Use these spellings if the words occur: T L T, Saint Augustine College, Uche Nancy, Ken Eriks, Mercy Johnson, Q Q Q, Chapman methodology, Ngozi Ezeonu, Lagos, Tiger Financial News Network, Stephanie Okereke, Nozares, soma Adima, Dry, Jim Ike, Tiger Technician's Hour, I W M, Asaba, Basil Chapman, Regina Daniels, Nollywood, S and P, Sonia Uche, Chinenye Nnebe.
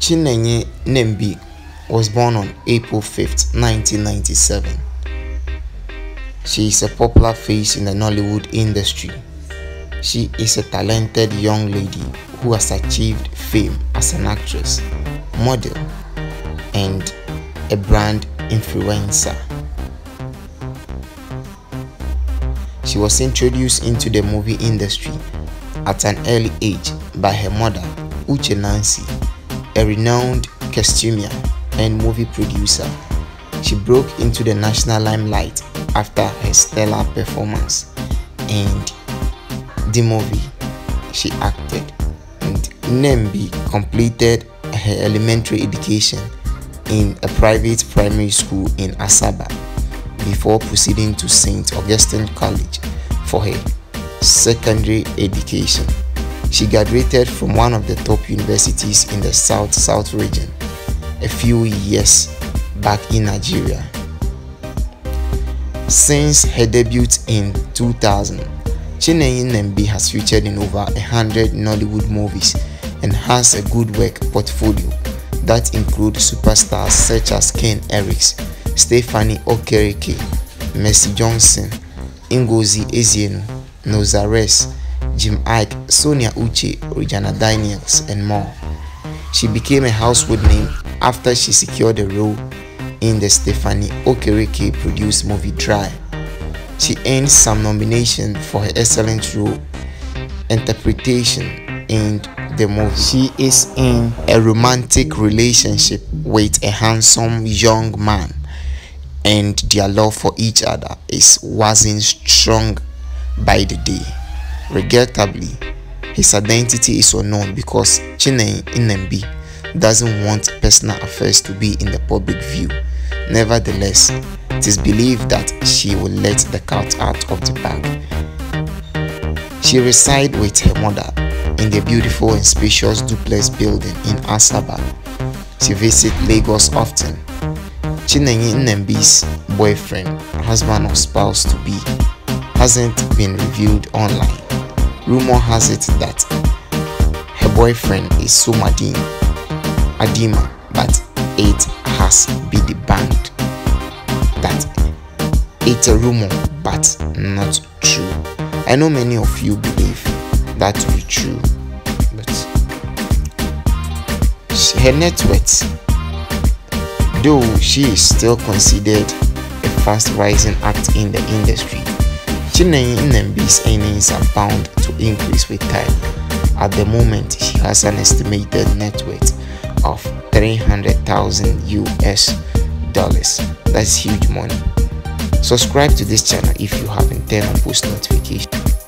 Chinenye Nnebe was born on April 5th, 1997. She is a popular face in the Nollywood industry. She is a talented young lady who has achieved fame as an actress, model, and a brand influencer. She was introduced into the movie industry at an early age by her mother, Uche Nancy, a renowned costumier and movie producer. She broke into the national limelight after her stellar performance and the movie she acted. And Nnebe completed her elementary education in a private primary school in Asaba before proceeding to Saint Augustine College for her secondary education. She graduated from one of the top universities in the South-South region a few years back in Nigeria. Since her debut in 2000, Chinenye Nnebe has featured in over 100 Nollywood movies and has a good work portfolio that includes superstars such as Ken Eriks, Stephanie Okereke, Mercy Johnson, Ngozi Ezeonu, Nozares, Jim Ike, Sonia Uche, Regina Daniels, and more. She became a household name after she secured a role in the Stephanie Okereke produced movie Dry. She earned some nominations for her excellent role interpretation in the movie. She is in a romantic relationship with a handsome young man, and their love for each other is waxing strong by the day. Regrettably, his identity is unknown because Chinenye Nnebe doesn't want personal affairs to be in the public view. Nevertheless, it is believed that she will let the cat out of the bag. She resides with her mother in the beautiful and spacious duplex building in Asaba. She visits Lagos often. Chinenye Nnembe's boyfriend, husband or spouse-to-be, hasn't been revealed online. Rumor has it that her boyfriend is Soma Adima, but it has been debunked that it's a rumor but not true. I know many of you believe that to be true, but her net worth, though she is still considered a fast-rising act in the industry, Chinenye Nnembe's earnings are bound to increase with time. At the moment, she has an estimated net worth of $300,000 US. That's huge money. Subscribe to this channel if you haven't, turned on post notifications.